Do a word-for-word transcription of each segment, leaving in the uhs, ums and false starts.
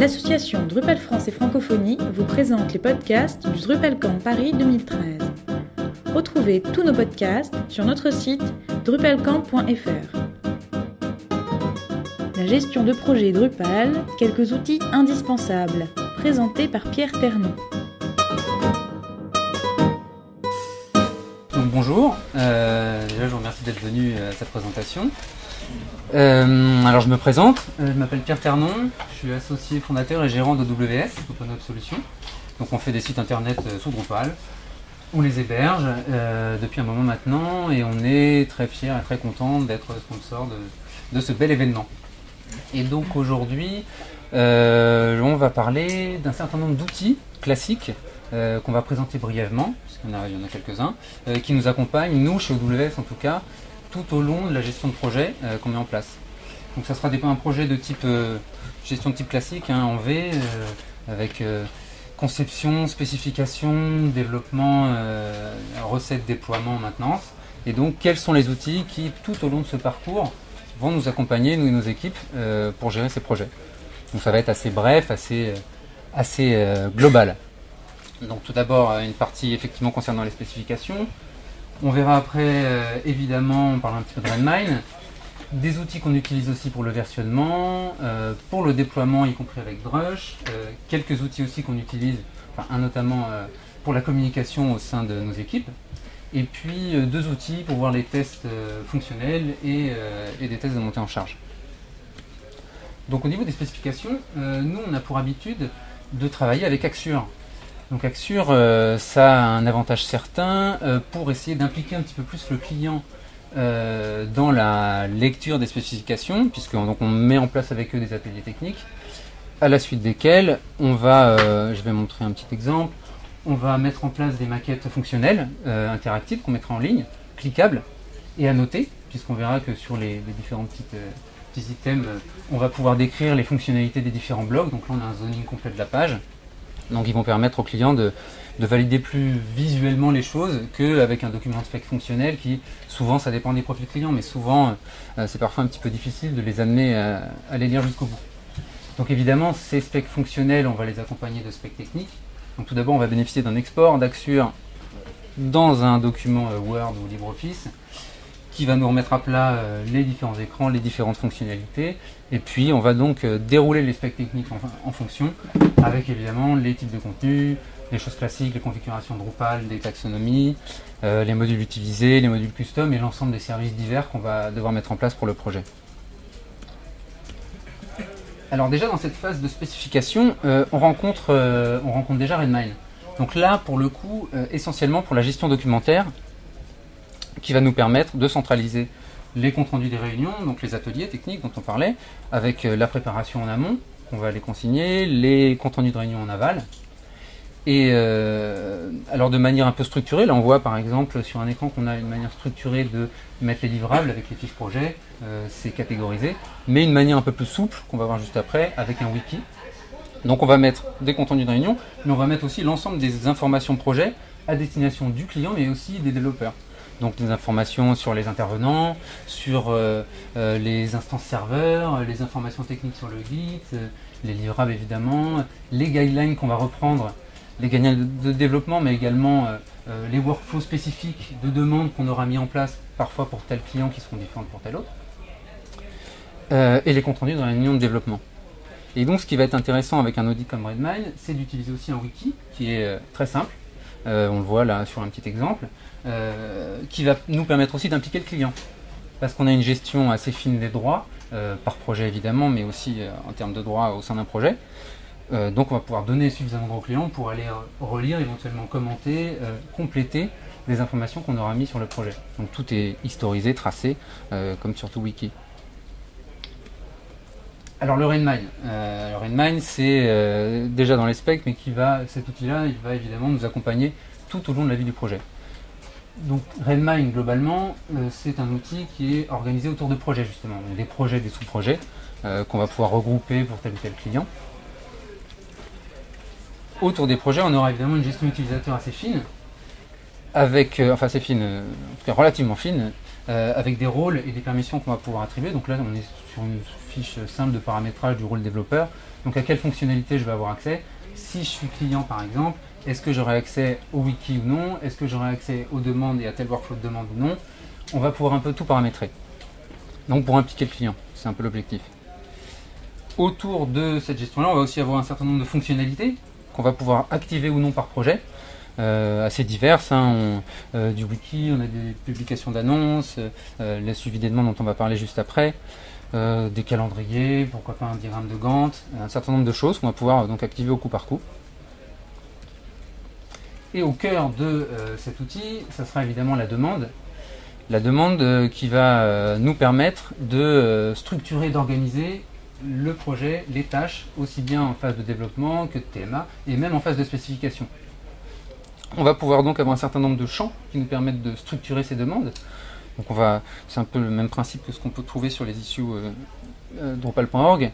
L'association Drupal France et Francophonie vous présente les podcasts du Drupal Camp Paris deux mille treize. Retrouvez tous nos podcasts sur notre site drupal camp point F R. La gestion de projet Drupal, quelques outils indispensables, présenté par Pierre Ternon. Donc, bonjour, euh, je vous remercie d'être venu à cette présentation. Euh, alors je me présente, je m'appelle Pierre Ternon, je suis associé fondateur et gérant de O W S, Open Web Solutions. Donc on fait des sites internet sous Drupal, on les héberge euh, depuis un moment maintenant et on est très fiers et très contents d'être sponsor de, de ce bel événement. Et donc aujourd'hui, euh, on va parler d'un certain nombre d'outils classiques euh, qu'on va présenter brièvement, puisqu'il y en a, a quelques-uns, euh, qui nous accompagnent, nous chez O W S en tout cas, tout au long de la gestion de projet euh, qu'on met en place. Donc ça sera des, un projet de type euh, gestion de type classique hein, en V, euh, avec euh, conception, spécification, développement, euh, recette, déploiement, maintenance. Et donc quels sont les outils qui tout au long de ce parcours vont nous accompagner, nous et nos équipes, euh, pour gérer ces projets. Donc ça va être assez bref, assez, assez euh, global. Donc tout d'abord une partie effectivement concernant les spécifications. On verra après, euh, évidemment, on parle un petit peu de Redmine, des outils qu'on utilise aussi pour le versionnement, euh, pour le déploiement, y compris avec Drush, euh, quelques outils aussi qu'on utilise, enfin, un notamment euh, pour la communication au sein de nos équipes, et puis euh, deux outils pour voir les tests euh, fonctionnels et, euh, et des tests de montée en charge. Donc au niveau des spécifications, euh, nous on a pour habitude de travailler avec Axure. Donc Axure, euh, ça a un avantage certain euh, pour essayer d'impliquer un petit peu plus le client euh, dans la lecture des spécifications, puisque donc, on met en place avec eux des ateliers techniques, à la suite desquels on va, euh, je vais montrer un petit exemple, on va mettre en place des maquettes fonctionnelles, euh, interactives, qu'on mettra en ligne, cliquables et annotées, puisqu'on verra que sur les, les différents petits, euh, petits items, on va pouvoir décrire les fonctionnalités des différents blocs, donc là on a un zoning complet de la page. Donc ils vont permettre aux clients de, de valider plus visuellement les choses qu'avec un document de spec fonctionnel qui, souvent, ça dépend des profils clients, mais souvent, euh, c'est parfois un petit peu difficile de les amener à, à les lire jusqu'au bout. Donc évidemment, ces specs fonctionnels, on va les accompagner de specs techniques. Donc tout d'abord, on va bénéficier d'un export d'Axure dans un document euh, Word ou LibreOffice qui va nous remettre à plat euh, les différents écrans, les différentes fonctionnalités. Et puis on va donc euh, dérouler les specs techniques en, en fonction, avec évidemment les types de contenu, les choses classiques, les configurations Drupal, des taxonomies, euh, les modules utilisés, les modules custom et l'ensemble des services divers qu'on va devoir mettre en place pour le projet. Alors déjà dans cette phase de spécification, euh, on, rencontre, euh, on rencontre déjà Redmine. Donc là pour le coup, euh, essentiellement pour la gestion documentaire, qui va nous permettre de centraliser les comptes rendus des réunions, donc les ateliers techniques dont on parlait, avec la préparation en amont, on va les consigner, les comptes rendus de réunion en aval. Et euh, alors de manière un peu structurée, là on voit par exemple sur un écran qu'on a une manière structurée de mettre les livrables avec les fiches projets, euh, c'est catégorisé, mais une manière un peu plus souple, qu'on va voir juste après, avec un wiki. Donc on va mettre des comptes rendus de réunion, mais on va mettre aussi l'ensemble des informations projet à destination du client, mais aussi des développeurs. Donc des informations sur les intervenants, sur euh, euh, les instances serveurs, les informations techniques sur le Git, euh, les livrables évidemment, les guidelines qu'on va reprendre, les guidelines de développement, mais également euh, euh, les workflows spécifiques de demande qu'on aura mis en place parfois pour tel client qui seront différents pour tel autre, euh, et les comptes rendus dans la réunion de développement. Et donc ce qui va être intéressant avec un audit comme Redmine, c'est d'utiliser aussi un wiki qui est euh, très simple. Euh, on le voit là sur un petit exemple, euh, qui va nous permettre aussi d'impliquer le client. Parce qu'on a une gestion assez fine des droits, euh, par projet évidemment, mais aussi euh, en termes de droits au sein d'un projet. Euh, donc on va pouvoir donner suffisamment de droits au client pour aller relire, éventuellement commenter, euh, compléter les informations qu'on aura mises sur le projet. Donc tout est historisé, tracé, euh, comme sur tout wiki. Alors le Redmine, euh, le Redmine c'est euh, déjà dans les specs, mais qui va, cet outil-là, il va évidemment nous accompagner tout au long de la vie du projet. Donc Redmine, globalement, euh, c'est un outil qui est organisé autour de projets, justement. Donc, des projets, des sous-projets, euh, qu'on va pouvoir regrouper pour tel ou tel client. Autour des projets, on aura évidemment une gestion utilisateur assez fine, avec, euh, enfin assez fine, euh, en tout cas relativement fine, euh, avec des rôles et des permissions qu'on va pouvoir attribuer. Donc là, on est sur une fiche simple de paramétrage du rôle développeur. Donc à quelle fonctionnalité je vais avoir accès? Si je suis client par exemple, est-ce que j'aurai accès au wiki ou non? Est-ce que j'aurai accès aux demandes et à tel workflow de demande ou non? On va pouvoir un peu tout paramétrer. Donc pour impliquer le client, c'est un peu l'objectif. Autour de cette gestion-là, on va aussi avoir un certain nombre de fonctionnalités qu'on va pouvoir activer ou non par projet, euh, assez diverses, hein, on, euh, du wiki, on a des publications d'annonces, euh, le suivi des demandes dont on va parler juste après, euh, des calendriers, pourquoi pas un diagramme de Gantt, un certain nombre de choses qu'on va pouvoir euh, donc activer au coup par coup. Et au cœur de euh, cet outil, ça sera évidemment la demande. La demande euh, qui va euh, nous permettre de euh, structurer, d'organiser le projet, les tâches, aussi bien en phase de développement que de T M A, et même en phase de spécification. On va pouvoir donc avoir un certain nombre de champs qui nous permettent de structurer ces demandes. Donc on va, c'est un peu le même principe que ce qu'on peut trouver sur les issues euh, euh, drupal point org.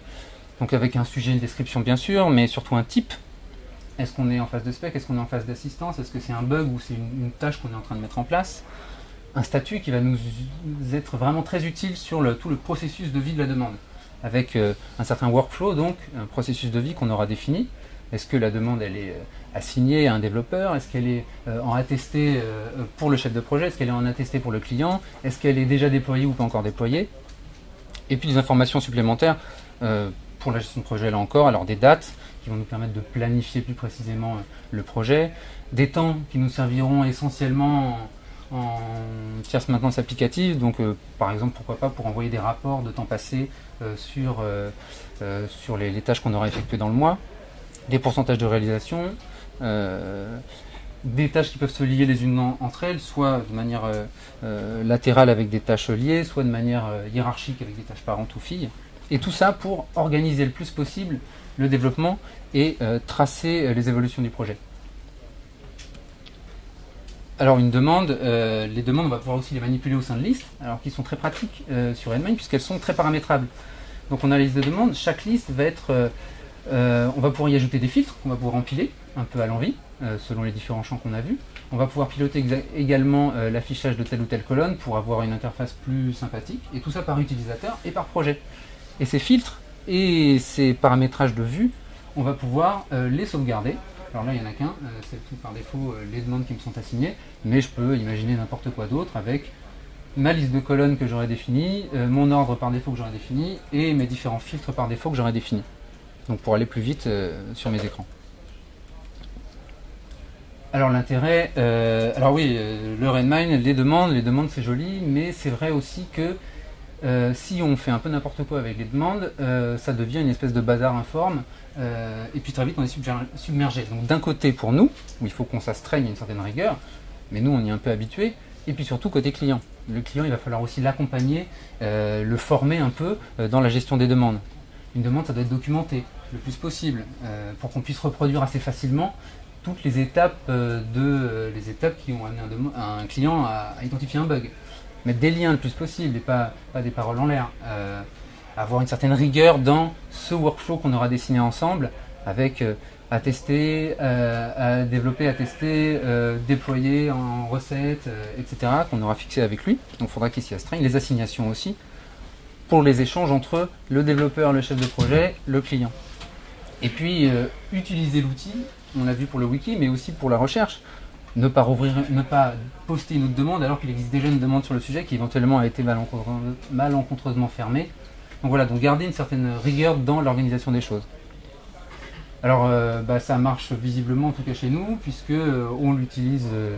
Donc avec un sujet, une description bien sûr, mais surtout un type. Est-ce qu'on est en phase de spec? Est-ce qu'on est en phase d'assistance? Est-ce que c'est un bug ou c'est une, une tâche qu'on est en train de mettre en place? Un statut qui va nous être vraiment très utile sur le, tout le processus de vie de la demande, avec euh, un certain workflow, donc un processus de vie qu'on aura défini. Est-ce que la demande elle est euh, assignée à un développeur? Est-ce qu'elle est euh, en attesté euh, pour le chef de projet? Est-ce qu'elle est en attesté pour le client? Est-ce qu'elle est déjà déployée ou pas encore déployée? Et puis des informations supplémentaires euh, pour la gestion de projet là encore, alors des dates qui vont nous permettre de planifier plus précisément euh, le projet, des temps qui nous serviront essentiellement en en tierce maintenance applicative, donc euh, par exemple pourquoi pas pour envoyer des rapports de temps passé euh, sur, euh, euh, sur les, les tâches qu'on aura effectuées dans le mois, des pourcentages de réalisation, euh, des tâches qui peuvent se lier les unes en, entre elles, soit de manière euh, euh, latérale avec des tâches liées, soit de manière euh, hiérarchique avec des tâches parentes ou filles, et tout ça pour organiser le plus possible le développement et euh, tracer les évolutions du projet. Alors une demande, euh, les demandes, on va pouvoir aussi les manipuler au sein de listes, alors qu'ils sont très pratiques euh, sur Redmine puisqu'elles sont très paramétrables. Donc on a la liste de demandes, chaque liste va être, euh, euh, on va pouvoir y ajouter des filtres qu'on va pouvoir empiler un peu à l'envie, euh, selon les différents champs qu'on a vus. On va pouvoir piloter également euh, l'affichage de telle ou telle colonne pour avoir une interface plus sympathique, et tout ça par utilisateur et par projet. Et ces filtres et ces paramétrages de vue, on va pouvoir euh, les sauvegarder. Alors là, il n'y en a qu'un, euh, c'est par défaut euh, les demandes qui me sont assignées, mais je peux imaginer n'importe quoi d'autre avec ma liste de colonnes que j'aurais définie, euh, mon ordre par défaut que j'aurais défini, et mes différents filtres par défaut que j'aurais définis. Donc pour aller plus vite euh, sur mes écrans. Alors l'intérêt, euh, alors oui, euh, le Redmine, les demandes, les demandes c'est joli, mais c'est vrai aussi que Euh, si on fait un peu n'importe quoi avec les demandes, euh, ça devient une espèce de bazar informe, euh, et puis très vite on est submergé. Donc d'un côté pour nous, où il faut qu'on s'astreigne à une certaine rigueur, mais nous on y est un peu habitué, et puis surtout côté client. Le client, il va falloir aussi l'accompagner, euh, le former un peu euh, dans la gestion des demandes. Une demande, ça doit être documenté le plus possible, euh, pour qu'on puisse reproduire assez facilement toutes les étapes, euh, de, euh, les étapes qui ont amené un, un client à, à identifier un bug. Mettre des liens le plus possible et pas, pas des paroles en l'air. Euh, avoir une certaine rigueur dans ce workflow qu'on aura dessiné ensemble avec euh, à tester, euh, à développer, à tester, euh, déployer en recette, euh, et cetera qu'on aura fixé avec lui. Donc il faudra qu'il s'y astreigne. Les assignations aussi pour les échanges entre le développeur, le chef de projet, le client. Et puis euh, utiliser l'outil, on l'a vu pour le wiki, mais aussi pour la recherche. Ne pas, rouvrir, ne pas poster une autre demande alors qu'il existe déjà une demande sur le sujet qui éventuellement a été malencontreusement fermée. Donc voilà, donc garder une certaine rigueur dans l'organisation des choses. Alors euh, bah, ça marche visiblement en tout cas chez nous, puisque euh, on l'utilise, euh,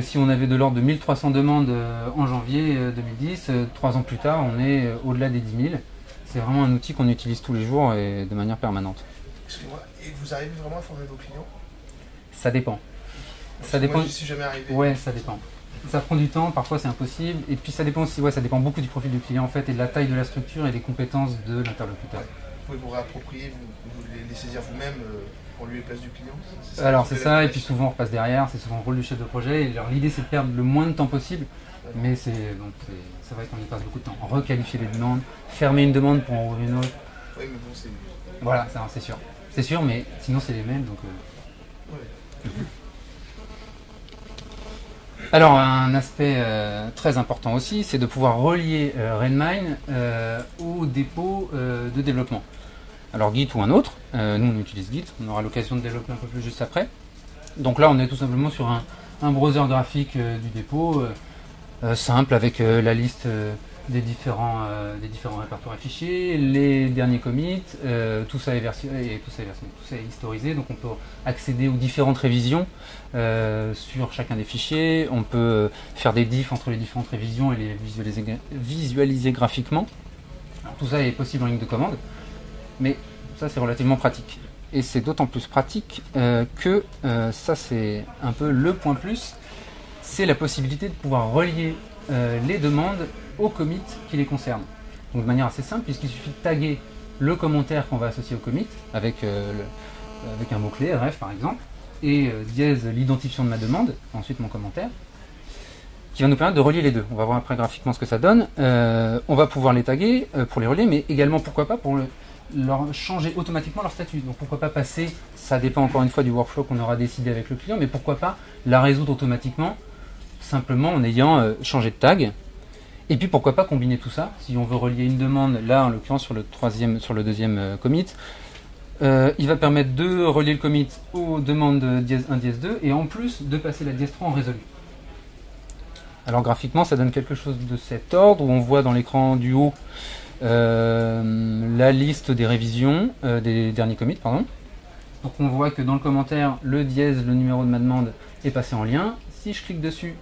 si on avait de l'ordre de mille trois cents demandes euh, en janvier euh, deux mille dix, euh, trois ans plus tard on est euh, au-delà des dix mille. C'est vraiment un outil qu'on utilise tous les jours et de manière permanente. Excusez-moi, et vous arrivez vraiment à former vos clients? Ça dépend. Ça dépend. Moi, je suis jamais arrivé. Ouais, ça dépend. Ça prend du temps, parfois c'est impossible. Et puis ça dépend aussi, ouais, ça dépend beaucoup du profil du client en fait et de la taille de la structure et des compétences de l'interlocuteur. Ouais. Vous pouvez vous réapproprier, vous, vous les saisir vous-même euh, pour lui les places du client. Ça, alors c'est ça, et puis souvent on repasse derrière, c'est souvent le rôle du chef de projet. Et alors l'idée c'est de perdre le moins de temps possible, ouais. Mais c'est donc ça va être qu'on y passe beaucoup de temps. Requalifier les demandes, fermer une demande pour en ouvrir une autre. Oui, mais bon, c'est. Voilà, c'est sûr. C'est sûr, mais sinon c'est les mêmes donc. Euh... Ouais. Alors, un aspect euh, très important aussi, c'est de pouvoir relier euh, Redmine euh, au dépôt euh, de développement. Alors, Git ou un autre, euh, nous on utilise Git, on aura l'occasion de développer un peu plus juste après. Donc là, on est tout simplement sur un, un browser graphique euh, du dépôt, euh, simple, avec euh, la liste euh, des, différents, euh, des différents répertoires et fichiers, les derniers commits, euh, tout ça est version, et tout ça est version, tout ça est historisé, donc on peut accéder aux différentes révisions euh, sur chacun des fichiers, on peut faire des diffs entre les différentes révisions et les visualiser, visualiser graphiquement. Alors, tout ça est possible en ligne de commande, mais ça c'est relativement pratique. Et c'est d'autant plus pratique euh, que euh, ça c'est un peu le point plus, c'est la possibilité de pouvoir relier euh, les demandes aux commits qui les concernent. Donc de manière assez simple, puisqu'il suffit de taguer le commentaire qu'on va associer au commit avec, euh, le, avec un mot-clé, ref par exemple, et euh, dièse l'identifiant de ma demande, ensuite mon commentaire, qui va nous permettre de relier les deux. On va voir après graphiquement ce que ça donne. Euh, on va pouvoir les taguer euh, pour les relier, mais également pourquoi pas pour le leur changer automatiquement leur statut. Donc pourquoi pas passer, ça dépend encore une fois du workflow qu'on aura décidé avec le client, mais pourquoi pas la résoudre automatiquement, simplement en ayant euh, changé de tag. Et puis pourquoi pas combiner tout ça, si on veut relier une demande, là en l'occurrence sur le troisième, sur le deuxième euh, commit, euh, il va permettre de relier le commit aux demandes dièse un, dièse deux, et en plus de passer la dièse trois en résolu. Alors graphiquement ça donne quelque chose de cet ordre, où on voit dans l'écran du haut Euh, la liste des révisions, euh, des derniers commits, pardon. Donc on voit que dans le commentaire, le dièse, le numéro de ma demande est passé en lien. Si je clique dessus,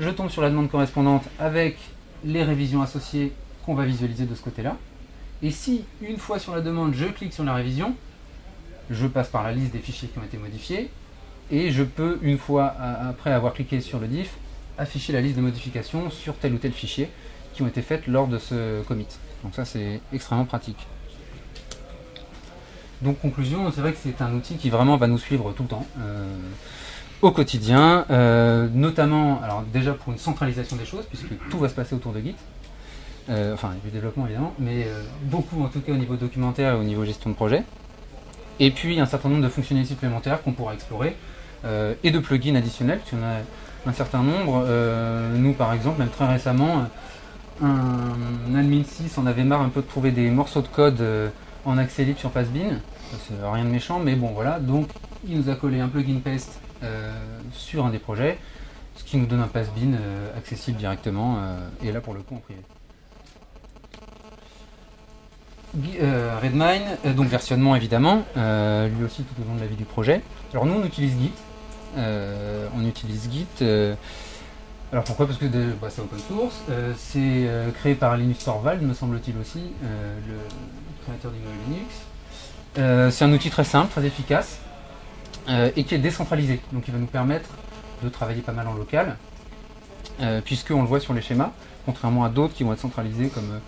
je tombe sur la demande correspondante avec les révisions associées qu'on va visualiser de ce côté-là. Et si, une fois sur la demande, je clique sur la révision, je passe par la liste des fichiers qui ont été modifiés, et je peux, une fois après avoir cliqué sur le diff, afficher la liste de modifications sur tel ou tel fichier qui ont été faites lors de ce commit. Donc ça c'est extrêmement pratique. Donc conclusion, c'est vrai que c'est un outil qui vraiment va nous suivre tout le temps, euh, au quotidien, euh, notamment alors déjà pour une centralisation des choses, puisque tout va se passer autour de Git, euh, enfin du développement évidemment, mais euh, beaucoup en tout cas au niveau documentaire et au niveau gestion de projet, et puis un certain nombre de fonctionnalités supplémentaires qu'on pourra explorer, euh, et de plugins additionnels, puisqu'on a un certain nombre, euh, nous par exemple, même très récemment, un admin six en avait marre un peu de trouver des morceaux de code euh, en accès libre sur Pastebin, c'est rien de méchant, mais bon voilà, donc il nous a collé un plugin Paste euh, sur un des projets, ce qui nous donne un Pastebin euh, accessible directement, euh, et là pour le coup en privé. Euh, Redmine, euh, donc versionnement évidemment, euh, lui aussi tout au long de la vie du projet. Alors nous on utilise Git, euh, on utilise Git, euh, alors pourquoi? Parce que bah, c'est open source, euh, c'est euh, créé par Linus Torvalds, me semble-t-il aussi, euh, le créateur du G N U/Linux. Euh, c'est un outil très simple, très efficace, euh, et qui est décentralisé. Donc il va nous permettre de travailler pas mal en local, euh, puisqu'on le voit sur les schémas, contrairement à d'autres qui vont être centralisés comme euh,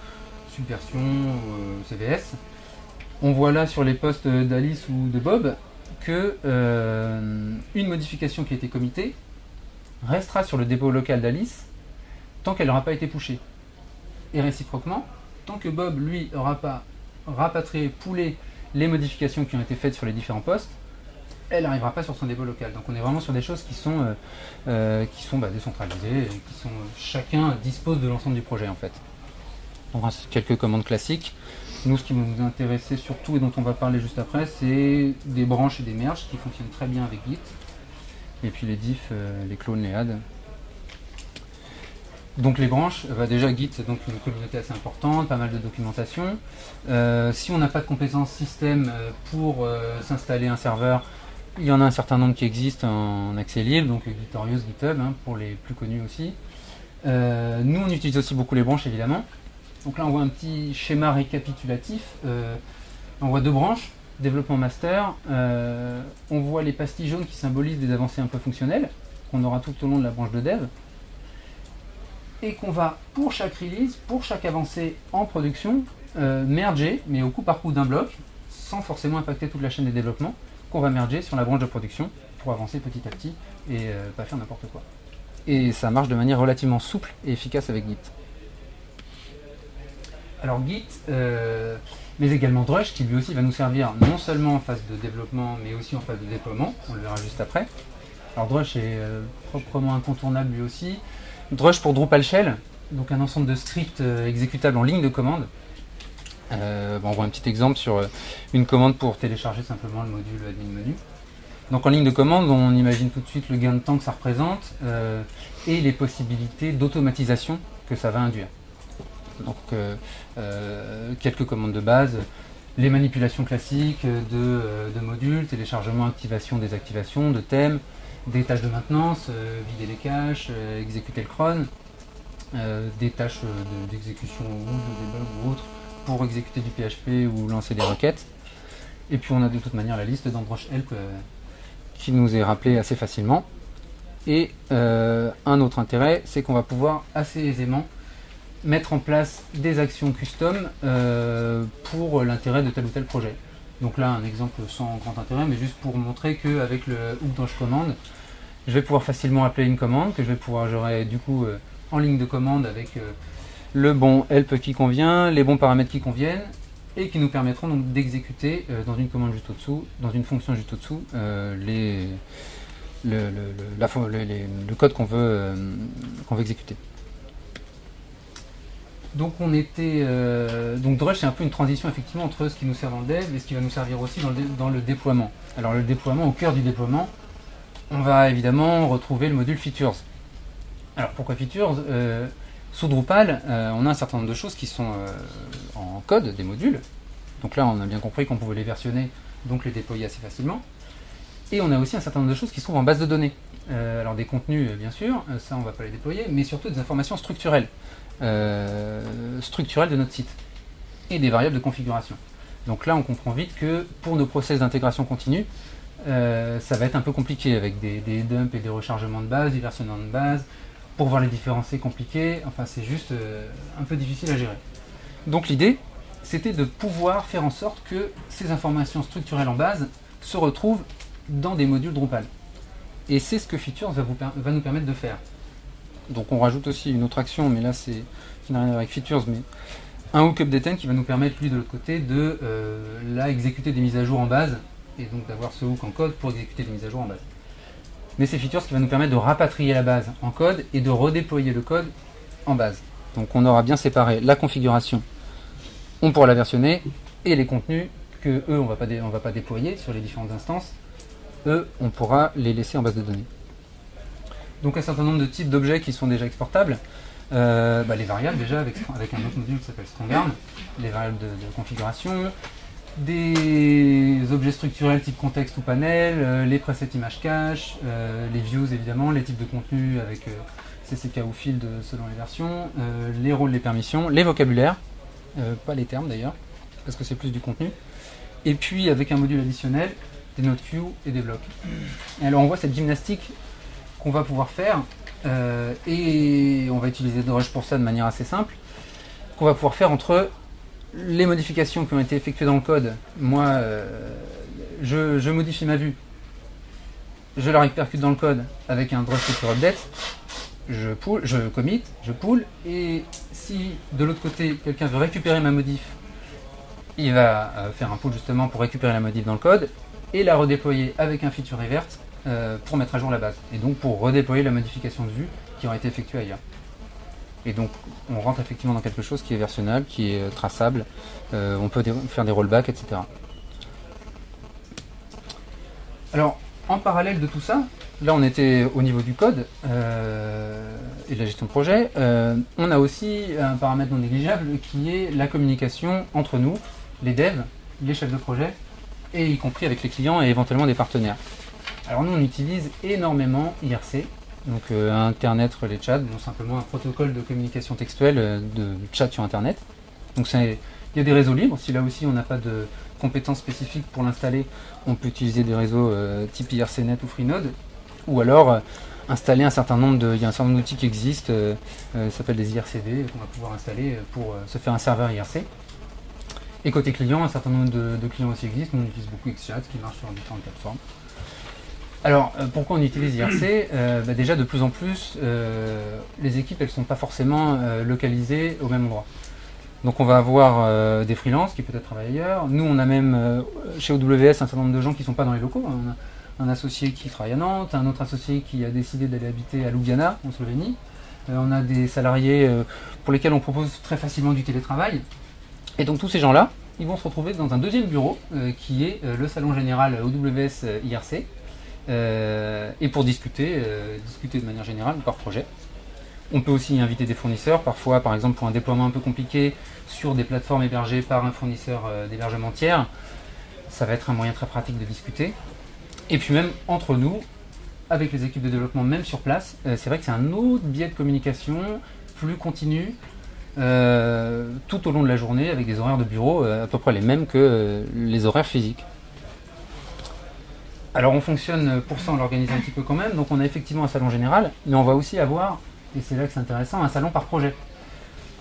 Subversion ou euh, C V S. On voit là sur les postes d'Alice ou de Bob que euh, une modification qui a été committée restera sur le dépôt local d'Alice tant qu'elle n'aura pas été pushée. Et réciproquement, tant que Bob, lui, n'aura pas rapatrié, poulé les modifications qui ont été faites sur les différents postes, elle n'arrivera pas sur son dépôt local. Donc on est vraiment sur des choses qui sont, euh, euh, qui sont bah, décentralisées, et qui sont, euh, chacun dispose de l'ensemble du projet en fait. On va quelques commandes classiques. Nous, ce qui nous intéressait surtout et dont on va parler juste après, c'est des branches et des merges qui fonctionnent très bien avec Git. Et puis les diffs, euh, les clones, les adds. Donc les branches, bah déjà Git, donc une communauté assez importante, pas mal de documentation. Euh, si on n'a pas de compétences système pour euh, s'installer un serveur, il y en a un certain nombre qui existent en accès libre, donc Gitorious, GitHub, hein, pour les plus connus aussi. Euh, nous on utilise aussi beaucoup les branches évidemment. Donc là on voit un petit schéma récapitulatif. Euh, on voit deux branches. Développement master, euh, on voit les pastilles jaunes qui symbolisent des avancées un peu fonctionnelles qu'on aura tout au long de la branche de dev et qu'on va pour chaque release, pour chaque avancée en production, euh, merger, mais au coup par coup d'un bloc, sans forcément impacter toute la chaîne de développement, qu'on va merger sur la branche de production pour avancer petit à petit et euh, pas faire n'importe quoi. Et ça marche de manière relativement souple et efficace avec Git. Alors Git, euh, mais également Drush, qui lui aussi va nous servir non seulement en phase de développement, mais aussi en phase de déploiement, on le verra juste après. Alors Drush est euh, proprement incontournable lui aussi. Drush pour Drupal Shell, donc un ensemble de scripts euh, exécutables en ligne de commande. Euh, bon, on voit un petit exemple sur euh, une commande pour télécharger simplement le module admin menu. Donc en ligne de commande, on imagine tout de suite le gain de temps que ça représente euh, et les possibilités d'automatisation que ça va induire. Donc euh, euh, quelques commandes de base, les manipulations classiques de, de modules, téléchargement, activation, désactivation, de thèmes, des tâches de maintenance, euh, vider les caches, euh, exécuter le cron, euh, des tâches euh, d'exécution de, ou de debug ou autre pour exécuter du P H P ou lancer des requêtes. Et puis on a de toute manière la liste dans Drush Help euh, qui nous est rappelée assez facilement. Et euh, un autre intérêt, c'est qu'on va pouvoir assez aisément mettre en place des actions custom euh, pour l'intérêt de tel ou tel projet. Donc là, un exemple sans grand intérêt, mais juste pour montrer qu'avec le hook Drush commande, je vais pouvoir facilement appeler une commande que je vais pouvoir gérer du coup euh, en ligne de commande avec euh, le bon help qui convient, les bons paramètres qui conviennent et qui nous permettront donc d'exécuter euh, dans une commande juste au-dessous, dans une fonction juste au-dessous, euh, les, le, le, la, le, les, le code qu'on veut, euh, qu'on veut exécuter. Donc on était, euh, donc Drush c'est un peu une transition effectivement entre ce qui nous sert dans le dev et ce qui va nous servir aussi dans le, dans le déploiement. Alors le déploiement, au cœur du déploiement, on va évidemment retrouver le module Features. Alors pourquoi Features? euh, Sous Drupal, euh, on a un certain nombre de choses qui sont euh, en code des modules. Donc là on a bien compris qu'on pouvait les versionner, donc les déployer assez facilement. Et on a aussi un certain nombre de choses qui se trouvent en base de données. Euh, alors des contenus bien sûr, ça on ne va pas les déployer, mais surtout des informations structurelles. Euh, structurelle de notre site et des variables de configuration. Donc là on comprend vite que pour nos process d'intégration continue euh, ça va être un peu compliqué avec des, des dumps et des rechargements de base, des versionnements de base, pour voir les différences c'est compliqué, enfin c'est juste euh, un peu difficile à gérer. Donc l'idée c'était de pouvoir faire en sorte que ces informations structurelles en base se retrouvent dans des modules Drupal. Et c'est ce que Features va, vous, va nous permettre de faire. Donc on rajoute aussi une autre action, mais là c'est qui n'a rien à voir avec Features, mais un hook updaten qui va nous permettre lui de l'autre côté de euh, là exécuter des mises à jour en base, et donc d'avoir ce hook en code pour exécuter des mises à jour en base. Mais c'est Features qui va nous permettre de rapatrier la base en code et de redéployer le code en base. Donc on aura bien séparé la configuration, on pourra la versionner, et les contenus que eux on va pas dé on va pas déployer sur les différentes instances, eux on pourra les laisser en base de données. Donc un certain nombre de types d'objets qui sont déjà exportables. Euh, bah les variables déjà, avec, avec un autre module qui s'appelle StrongArm, les variables de, de configuration, des objets structurels type contexte ou panel, euh, les presets image cache, euh, les views évidemment, les types de contenu avec euh, C C K ou field selon les versions, euh, les rôles, les permissions, les vocabulaires, euh, pas les termes d'ailleurs, parce que c'est plus du contenu. Et puis avec un module additionnel, des notes Q et des blocs. Et alors on voit cette gymnastique qu'on va pouvoir faire, euh, et on va utiliser Drush pour ça de manière assez simple, qu'on va pouvoir faire entre les modifications qui ont été effectuées dans le code. Moi, euh, je, je modifie ma vue, je la répercute dans le code avec un Drush Feature Update, je, pull, je commit, je pull, et si de l'autre côté quelqu'un veut récupérer ma modif, il va euh, faire un pull justement pour récupérer la modif dans le code, et la redéployer avec un feature revert, Euh, pour mettre à jour la base, et donc pour redéployer la modification de vue qui aura été effectuée ailleurs. Et donc on rentre effectivement dans quelque chose qui est versionnable, qui est euh, traçable, euh, on peut dé faire des rollbacks, et cetera. Alors en parallèle de tout ça, là on était au niveau du code euh, et de la gestion de projet, euh, on a aussi un paramètre non négligeable qui est la communication entre nous, les devs, les chefs de projet, et y compris avec les clients et éventuellement des partenaires. Alors nous on utilise énormément I R C, donc euh, Internet Relay Chat, donc simplement un protocole de communication textuelle euh, de chat sur Internet. Donc il y a des réseaux libres, si là aussi on n'a pas de compétences spécifiques pour l'installer, on peut utiliser des réseaux euh, type IRCnet ou Freenode, ou alors euh, installer un certain nombre de, il y a un certain nombre d'outils qui existent, euh, euh, ça s'appelle des I R C D, qu'on va pouvoir installer pour euh, se faire un serveur I R C. Et côté client, un certain nombre de, de clients aussi existent, on utilise beaucoup XChat qui marche sur différentes plateformes. Alors, pourquoi on utilise I R C? euh, bah déjà, de plus en plus, euh, les équipes elles ne sont pas forcément euh, localisées au même endroit. Donc, on va avoir euh, des freelances qui peut-être travaillent ailleurs. Nous, on a même euh, chez O W S un certain nombre de gens qui ne sont pas dans les locaux. On a, un associé qui travaille à Nantes, un autre associé qui a décidé d'aller habiter à Ljubljana, en Slovénie. Euh, on a des salariés euh, pour lesquels on propose très facilement du télétravail. Et donc tous ces gens-là, ils vont se retrouver dans un deuxième bureau, euh, qui est euh, le salon général O W S euh, I R C, euh, et pour discuter, euh, discuter de manière générale par projet. On peut aussi inviter des fournisseurs, parfois par exemple pour un déploiement un peu compliqué sur des plateformes hébergées par un fournisseur euh, d'hébergement tiers. Ça va être un moyen très pratique de discuter. Et puis même entre nous, avec les équipes de développement, même sur place, euh, c'est vrai que c'est un autre biais de communication, plus continu, euh, tout au long de la journée, avec des horaires de bureau euh, à peu près les mêmes que euh, les horaires physiques. Alors on fonctionne pour ça, on l'organise un petit peu quand même, donc on a effectivement un salon général, mais on va aussi avoir, et c'est là que c'est intéressant, un salon par projet.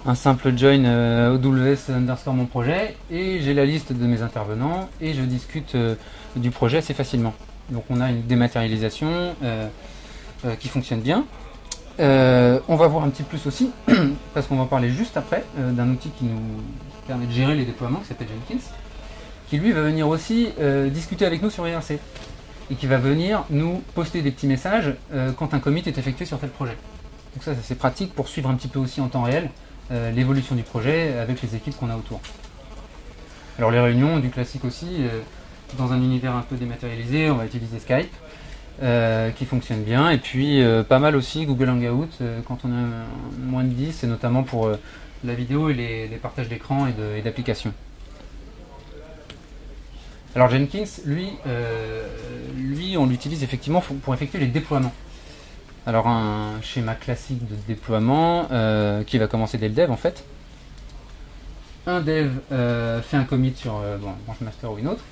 Un simple join euh, O W S underscore mon projet, et j'ai la liste de mes intervenants, et je discute euh, du projet assez facilement. Donc on a une dématérialisation euh, euh, qui fonctionne bien. Euh, on va voir un petit plus aussi, parce qu'on va en parler juste après, euh, d'un outil qui nous permet de gérer les déploiements, qui s'appelle Jenkins, qui lui va venir aussi euh, discuter avec nous sur I R C, et qui va venir nous poster des petits messages euh, quand un commit est effectué sur tel projet. Donc ça, c'est pratique pour suivre un petit peu aussi en temps réel euh, l'évolution du projet avec les équipes qu'on a autour. Alors les réunions, du classique aussi. Euh, Dans un univers un peu dématérialisé, on va utiliser Skype, euh, qui fonctionne bien, et puis euh, pas mal aussi Google Hangout, euh, quand on a moins de dix, et notamment pour euh, la vidéo et les, les partages d'écran et d'applications. Alors Jenkins, lui, euh, lui on l'utilise effectivement pour effectuer les déploiements. Alors un schéma classique de déploiement, euh, qui va commencer dès le dev en fait. Un dev euh, fait un commit sur euh, bon, branche master ou une autre.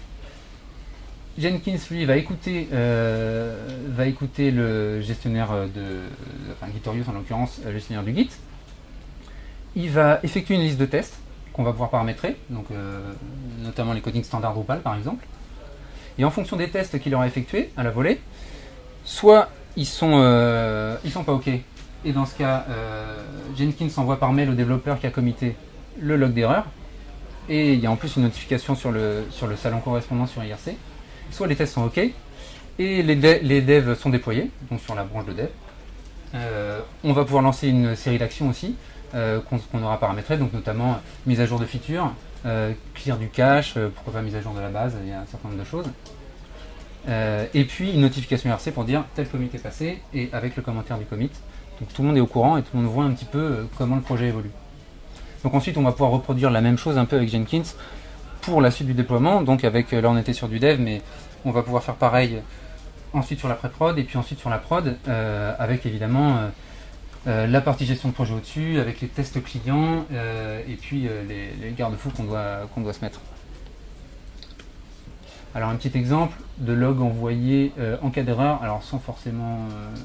Jenkins, lui, va écouter, euh, va écouter le gestionnaire de, enfin Gitorious en l'occurrence, le gestionnaire du Git. Il va effectuer une liste de tests qu'on va pouvoir paramétrer, donc euh, notamment les codings standards Drupal par exemple. Et en fonction des tests qu'il aura effectués à la volée, soit ils sont, euh, ils sont pas OK, et dans ce cas, euh, Jenkins envoie par mail au développeur qui a commité le log d'erreur, et il y a en plus une notification sur le, sur le salon correspondant sur I R C. Soit les tests sont OK, et les, de les devs sont déployés, donc sur la branche de dev. Euh, on va pouvoir lancer une série d'actions aussi, euh, qu'on qu'on aura paramétrées, donc notamment mise à jour de features, euh, clear du cache, euh, pourquoi pas mise à jour de la base, il y a un certain nombre de choses. Euh, et puis une notification I R C pour dire tel commit est passé, et avec le commentaire du commit. Donc tout le monde est au courant et tout le monde voit un petit peu euh, comment le projet évolue. Donc ensuite on va pouvoir reproduire la même chose un peu avec Jenkins, pour la suite du déploiement, donc avec, là on était sur du dev, mais on va pouvoir faire pareil ensuite sur la pré-prod, et puis ensuite sur la prod, euh, avec évidemment euh, euh, la partie gestion de projet au-dessus, avec les tests clients, euh, et puis euh, les, les garde-fous qu'on doit, qu'on doit se mettre. Alors un petit exemple de log envoyé euh, en cas d'erreur, alors sans forcément... Euh,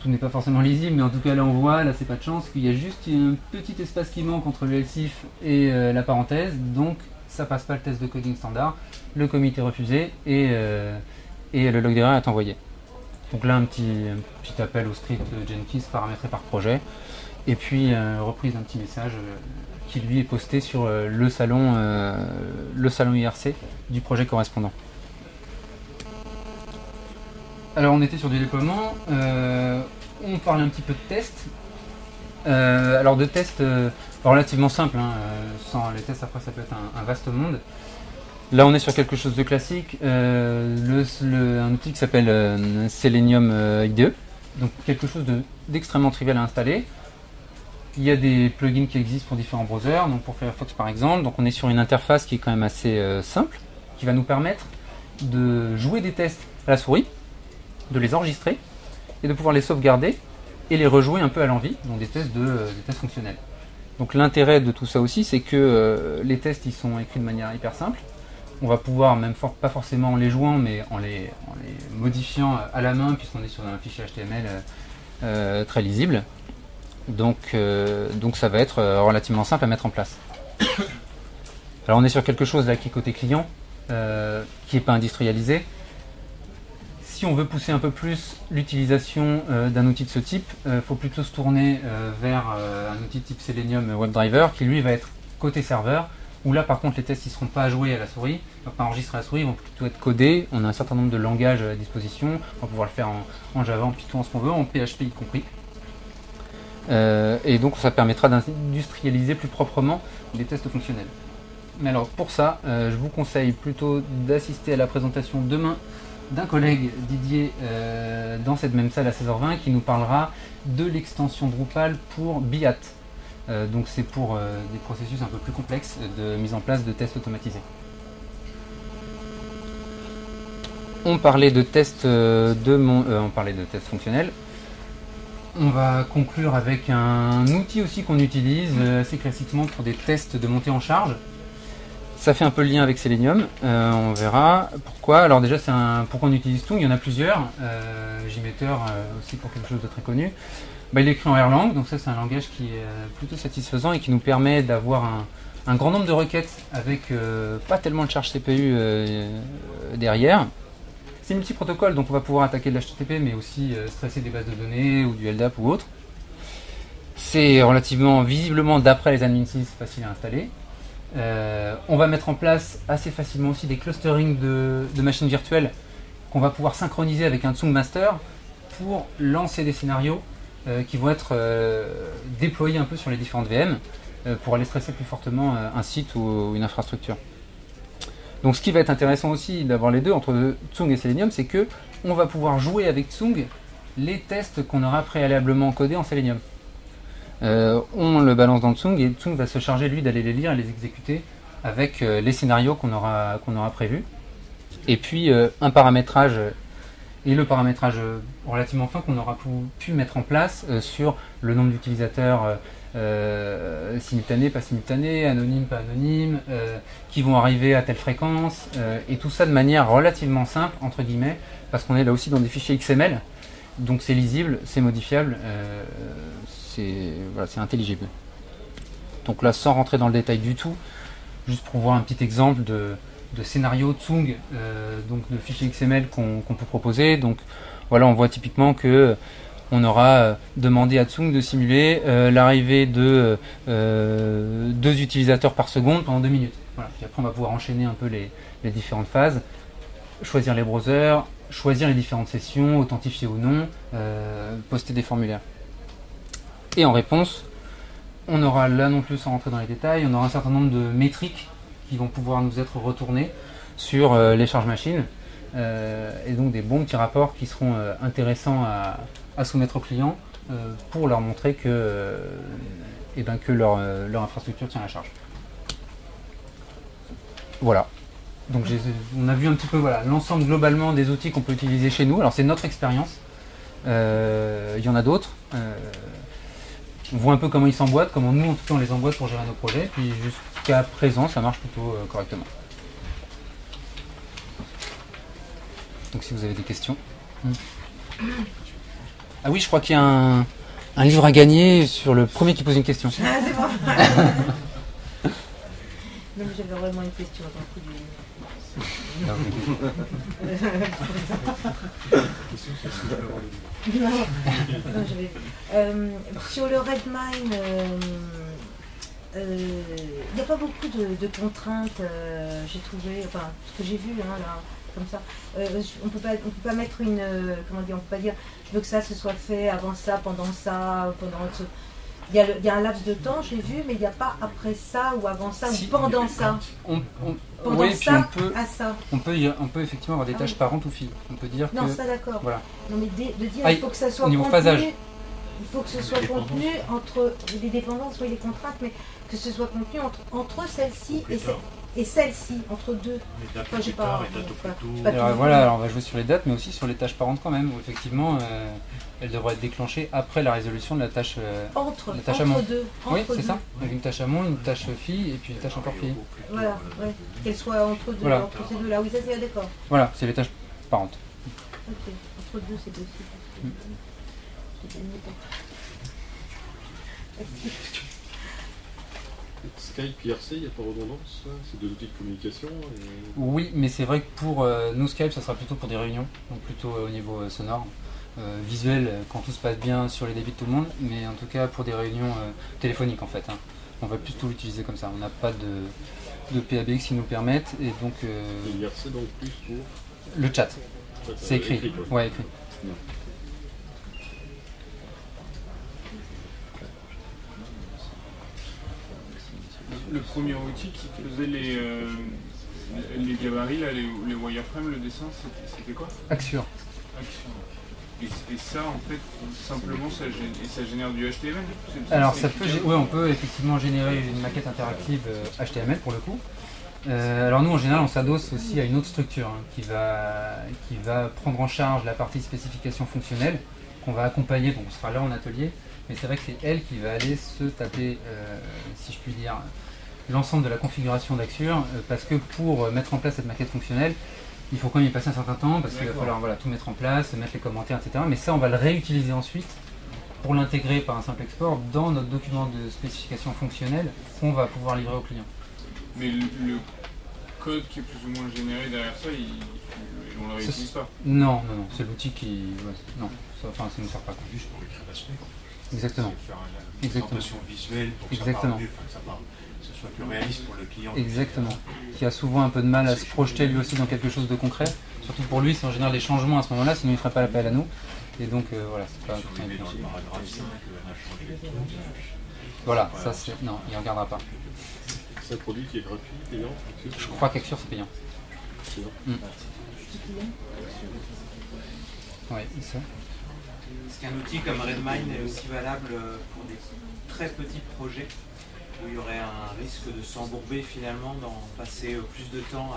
tout n'est pas forcément lisible, mais en tout cas là on voit, là c'est pas de chance, qu'il y a juste un petit espace qui manque entre le elsif et euh, la parenthèse, donc ça passe pas le test de coding standard, le commit est refusé et, euh, et le log d'erreur est envoyé. Donc là un petit, un petit appel au script Jenkins paramétré par projet, et puis euh, reprise d'un petit message euh, qui lui est posté sur euh, le, salon, euh, le salon I R C du projet correspondant. Alors on était sur du déploiement, euh, on parlait un petit peu de tests. Euh, alors de tests euh, relativement simples, hein, euh, sans les tests après ça peut être un, un vaste monde. Là on est sur quelque chose de classique, euh, le, le, un outil qui s'appelle euh, Selenium euh, I D E, donc quelque chose d'extrêmement de, trivial à installer. Il y a des plugins qui existent pour différents browsers, donc pour Firefox par exemple, donc on est sur une interface qui est quand même assez euh, simple, qui va nous permettre de jouer des tests à la souris, de les enregistrer et de pouvoir les sauvegarder et les rejouer un peu à l'envie, donc des tests, de, euh, des tests fonctionnels. Donc l'intérêt de tout ça aussi, c'est que euh, les tests ils sont écrits de manière hyper simple. On va pouvoir, même for pas forcément en les jouant, mais en les, en les modifiant à la main, puisqu'on est sur un fichier H T M L euh, très lisible. Donc, euh, donc ça va être relativement simple à mettre en place. Alors on est sur quelque chose là qui est côté client, euh, qui n'est pas industrialisé. Si on veut pousser un peu plus l'utilisation euh, d'un outil de ce type, il euh, faut plutôt se tourner euh, vers euh, un outil type Selenium WebDriver qui lui va être côté serveur, où là par contre les tests ne seront pas joués à la souris, donc pas enregistrés à la souris, ils vont plutôt être codés. On a un certain nombre de langages à disposition, on va pouvoir le faire en, en Java, en Python, en ce qu'on veut, en P H P y compris. Euh, et donc ça permettra d'industrialiser plus proprement les tests fonctionnels. Mais alors pour ça, euh, je vous conseille plutôt d'assister à la présentation demain d'un collègue, Didier, euh, dans cette même salle à seize heures vingt, qui nous parlera de l'extension Drupal pour Biat. Euh, donc c'est pour euh, des processus un peu plus complexes de mise en place de tests automatisés. On parlait de tests, euh, de mon, euh, on parlait de tests fonctionnels. On va conclure avec un outil aussi qu'on utilise euh, assez classiquement pour des tests de montée en charge. Ça fait un peu le lien avec Selenium, euh, on verra pourquoi. Alors déjà, c'est un... pourquoi on utilise Tsung, il y en a plusieurs. Euh, J-Meter euh, aussi pour quelque chose de très connu. Bah, il est écrit en Erlang, donc ça c'est un langage qui est plutôt satisfaisant et qui nous permet d'avoir un, un grand nombre de requêtes avec euh, pas tellement de charge C P U euh, derrière. C'est multi-protocole, donc on va pouvoir attaquer de l'H T T P, mais aussi euh, stresser des bases de données ou du L D A P ou autre. C'est relativement, visiblement, d'après les admin six, facile à installer. Euh, on va mettre en place assez facilement aussi des clusterings de, de machines virtuelles qu'on va pouvoir synchroniser avec un Tsung master pour lancer des scénarios euh, qui vont être euh, déployés un peu sur les différentes V M euh, pour aller stresser plus fortement euh, un site ou, ou une infrastructure. Donc ce qui va être intéressant aussi d'avoir les deux entre Tsung et Selenium, c'est que on va pouvoir jouer avec Tsung les tests qu'on aura préalablement codés en Selenium. Euh, on le balance dans Tsung et Tsung va se charger lui d'aller les lire et les exécuter avec euh, les scénarios qu'on aura, qu'on aura prévus. Et puis euh, un paramétrage euh, et le paramétrage euh, relativement fin qu'on aura pu, pu mettre en place euh, sur le nombre d'utilisateurs euh, euh, simultanés, pas simultanés, anonymes, pas anonymes, euh, qui vont arriver à telle fréquence euh, et tout ça de manière relativement simple entre guillemets parce qu'on est là aussi dans des fichiers X M L, donc c'est lisible, c'est modifiable. Euh, Voilà, c'est intelligible. Donc là, sans rentrer dans le détail du tout, juste pour voir un petit exemple de, de scénario Tsung, euh, donc de fichier X M L qu'on qu'on peut proposer. Donc voilà, on voit typiquement que on aura demandé à Tsung de simuler euh, l'arrivée de euh, deux utilisateurs par seconde pendant deux minutes. Voilà. Puis après, on va pouvoir enchaîner un peu les, les différentes phases, choisir les browsers, choisir les différentes sessions, authentifier ou non, euh, poster des formulaires. Et en réponse, on aura là non plus, sans rentrer dans les détails, on aura un certain nombre de métriques qui vont pouvoir nous être retournées sur euh, les charges machines, euh, et donc des bons petits rapports qui seront euh, intéressants à, à soumettre aux clients euh, pour leur montrer que, euh, eh ben, que leur, euh, leur infrastructure tient la charge. Voilà. Donc on a vu un petit peu voilà, l'ensemble globalement des outils qu'on peut utiliser chez nous. Alors c'est notre expérience. Euh, il y en a d'autres. Euh, On voit un peu comment ils s'emboîtent, comment nous en tout cas on les emboîte pour gérer nos projets, puis jusqu'à présent ça marche plutôt euh, correctement. Donc si vous avez des questions. Hmm. Ah oui, je crois qu'il y a un, un livre à gagner sur le premier qui pose une question. Ah, c'est bon. Non, mais j'avais vraiment une question à propos du... non, non, euh, sur le Redmine, il euh, n'y euh, a pas beaucoup de, de contraintes, euh, j'ai trouvé, enfin, ce que j'ai vu, hein, là, comme ça. Euh, on peut pas, on peut pas mettre une, euh, comment dire, on peut pas dire, je veux que ça se soit fait avant ça, pendant ça, pendant ce... Il y, a le, il y a un laps de temps, j'ai vu, mais il n'y a pas après ça ou avant ça si, ou pendant ça. On, on, pendant oui, ça, on peut, à ça. On peut, on peut effectivement avoir des ah, tâches oui. parentes ou filles. On peut dire non, que... ça d'accord. Voilà. Non, mais de, de dire ah, il faut que ça soit contenu. Phasage. Il faut que ce soit contenu entre les dépendances, oui, les contraintes, mais que ce soit contenu entre, entre celle-ci et celle-ci. Et celle-ci, entre deux. Les dates, enfin, j'ai pas, les dates pas, plus pas, plus alors, voilà, alors on va jouer sur les dates, mais aussi sur les tâches parentes quand même. Où effectivement, euh, elle devrait être déclenchée après la résolution de la tâche, euh, entre, la tâche entre amont. Deux, entre oui, c'est ça. Donc une tâche amont, une tâche fille, et puis une tâche encore fille. Voilà, ouais. Qu'elle soit entre deux, voilà. Entre ces deux là. Oui, ça c'est d'accord. Voilà, c'est les tâches parentes. Ok, entre deux, c'est possible. Mm. Merci. Skype, I R C, il n'y a pas de redondance, c'est deux outils de communication et... Oui, mais c'est vrai que pour euh, nous, Skype, ça sera plutôt pour des réunions, donc plutôt euh, au niveau euh, sonore, euh, visuel, quand tout se passe bien sur les débits de tout le monde, mais en tout cas pour des réunions euh, téléphoniques en fait. Hein. on va plus tout utiliser comme ça. On n'a pas de, de P A B X qui nous permettent. Et donc, euh, l'I R C donc plus pour le chat. C'est écrit. écrit ouais. ouais, écrit. Non. Le premier outil qui faisait les, euh, les gabarits, là, les, les wireframes, le dessin, c'était quoi? Axure. Axure. Et, et ça, en fait, simplement, ça, et ça génère du H T M L? Alors, ça peut, oui, on peut effectivement générer une maquette interactive euh, H T M L, pour le coup. Euh, alors nous, en général, on s'adosse aussi à une autre structure hein, qui, va, qui va prendre en charge la partie spécification fonctionnelle, qu'on va accompagner, donc on sera là en atelier. Mais c'est vrai que c'est elle qui va aller se taper, euh, si je puis dire, l'ensemble de la configuration d'Axure, euh, parce que pour euh, mettre en place cette maquette fonctionnelle, il faut quand même y passer un certain temps, parce qu'il va falloir voilà, tout mettre en place, mettre les commentaires, et cetera. Mais ça, on va le réutiliser ensuite pour l'intégrer par un simple export dans notre document de spécification fonctionnelle qu'on va pouvoir livrer au client. Mais le, le code qui est plus ou moins généré derrière ça, il, il, on ne le réutilise pas? Non, non, non, c'est l'outil qui... Ouais, non, ça, enfin, ça ne sert pas. Juste pour l'écrire dessus. Exactement. Faire une présentation visuelle pour que ça parle mieux, enfin, ça parle, que ce soit plus réaliste pour le client. Exactement. Qui a souvent un peu de mal à se projeter lui aussi dans quelque chose de concret. Surtout pour lui, c'est en général des changements à ce moment-là, sinon il ne ferait pas l'appel à nous. Et donc euh, voilà, c'est pas. Voilà, ça c'est. Non, il ne regardera pas. C'est un produit qui est gratuit, payant? Je crois qu'Axure c'est payant. Mm. Oui, c'est ça. Est-ce qu'un outil comme Redmine est aussi valable pour des très petits projets où il y aurait un risque de s'embourber finalement, d'en passer plus de temps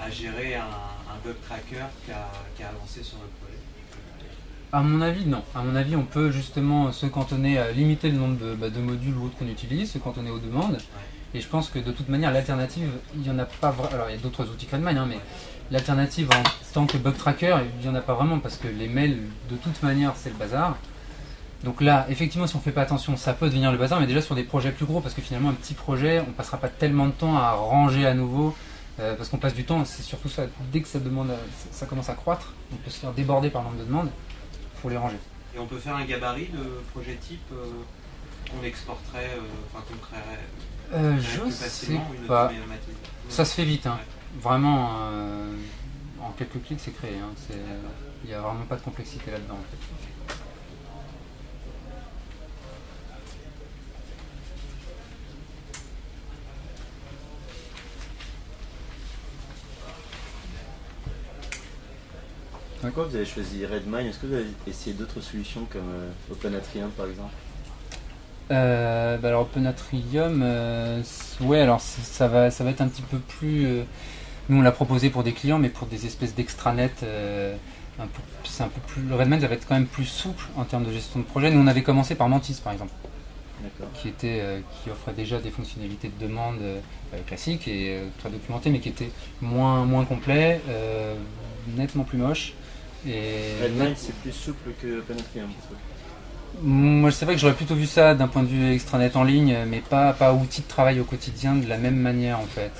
à, à gérer un, un bug tracker qu'à qu'à avancer sur le projet? À mon avis, non. À mon avis, on peut justement se cantonner à limiter le nombre de, bah, de modules ou autres qu'on utilise, se cantonner aux demandes. Ouais. Et je pense que de toute manière, l'alternative, il n'y en a pas vraiment. Alors, il y a d'autres outils que Redmine, hein, mais. L'alternative en tant que bug tracker, il n'y en a pas vraiment parce que les mails, de toute manière, c'est le bazar. Donc là, effectivement, si on ne fait pas attention, ça peut devenir le bazar, mais déjà sur des projets plus gros, parce que finalement, un petit projet, on ne passera pas tellement de temps à ranger à nouveau, euh, parce qu'on passe du temps, c'est surtout ça, dès que ça, demande, ça commence à croître, on peut se faire déborder par le nombre de demandes, il faut les ranger. Et on peut faire un gabarit de projet type euh, qu'on exporterait, euh, enfin qu'on créerait euh, je plus facilement sais pas. Une ça se fait vite, hein. Ouais. Vraiment, euh, en quelques clics, c'est créé. Il hein. n'y euh, a vraiment pas de complexité là-dedans. En fait. Pourquoi vous avez choisi Redmine? Est-ce que vous avez essayé d'autres solutions comme euh, Open Atrium, par exemple? euh, bah Alors, Open Atrium, euh, ouais, alors ça va, ça va être un petit peu plus... Euh, Nous, on l'a proposé pour des clients, mais pour des espèces d'extranets, euh, c'est un peu plus. Le Redmine va être quand même plus souple en termes de gestion de projet. Nous, on avait commencé par Mantis, par exemple, qui était, euh, qui offrait déjà des fonctionnalités de demande euh, classiques et euh, très documentées, mais qui était moins, moins complet, euh, nettement plus moche. Et Redmine, c'est plus souple que OpenAtrium. Moi, c'est vrai que j'aurais plutôt vu ça d'un point de vue extranet en ligne, mais pas, pas outil de travail au quotidien de la même manière, en fait.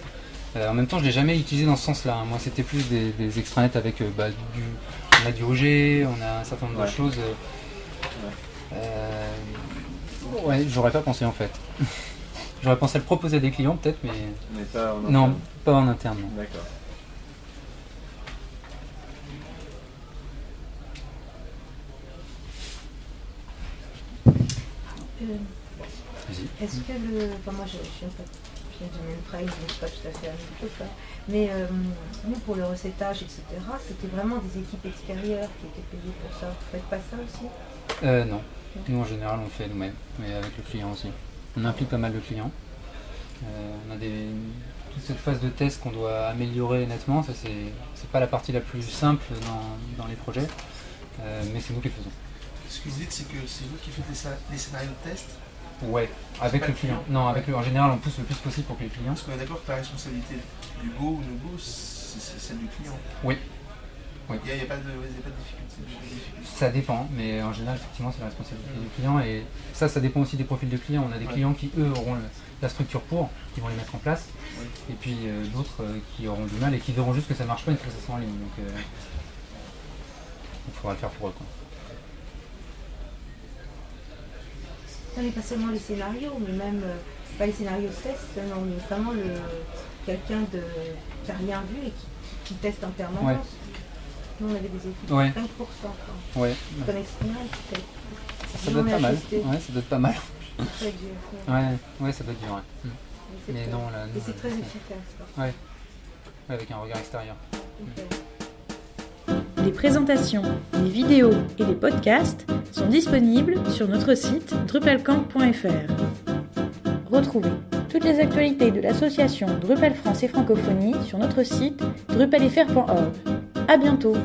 En même temps, je ne l'ai jamais utilisé dans ce sens-là. Moi, c'était plus des, des extranets avec bah, du, on a du O G, on a un certain nombre ouais. de choses. Ouais, euh, ouais j'aurais pas pensé en fait. J'aurais pensé à le proposer à des clients peut-être, mais, mais pas en interne. Non, pas en interne. D'accord. Euh, Est-ce que le, enfin, moi, je, je suis un peu... Je ne suis pas tout à fait à tout ça. Mais euh, nous, pour le recettage, et cetera, c'était vraiment des équipes extérieures qui étaient payées pour ça. Vous ne faites pas ça aussi? euh, Non. Nous, en général, on le fait nous-mêmes, mais avec le client aussi. On implique pas mal le client. Euh, on a des, toute cette phase de test qu'on doit améliorer nettement. Ça, c'est c'est pas la partie la plus simple dans, dans les projets, euh, mais c'est nous qui le faisons. Ce que vous dites, c'est que c'est vous qui faites des, des scénarios de test? Ouais, avec le client. Non, avec le, en général, on pousse le plus possible pour que les clients. Parce qu'on est d'accord que la responsabilité du go ou du go, c'est celle du client. Oui. oui. Il n'y a, a pas de, de difficulté. Ça dépend, mais en général, effectivement, c'est la responsabilité mmh. du client. Et ça, ça dépend aussi des profils de clients. On a des ouais. clients qui, eux, auront le, la structure pour, qui vont les mettre en place. Ouais. Et puis euh, d'autres euh, qui auront du mal et qui verront juste que ça ne marche pas une fois que ça sera en ligne. Donc, euh, il faudra le faire pour eux, quoi. Non, mais pas seulement les scénarios, mais même euh, c'est pas les scénarios test, non, mais vraiment le quelqu'un de qui n'a rien vu et qui, qui teste en permanence. Ouais. Nous on avait des équipes ouais. cinq pour cent quoi. Ouais. Ils connaissent rien, ils ça doit, ouais, ça doit être pas mal. Ça doit être pas mal. Ouais, ça doit être dur. Ouais. Mais, mais non, là, non, et c'est très efficace. Quoi. Ouais. Ouais, avec un regard extérieur. Okay. Les présentations, les vidéos et les podcasts sont disponibles sur notre site drupal camp point F R. Retrouvez toutes les actualités de l'association Drupal France et Francophonie sur notre site drupal f r point org. À bientôt!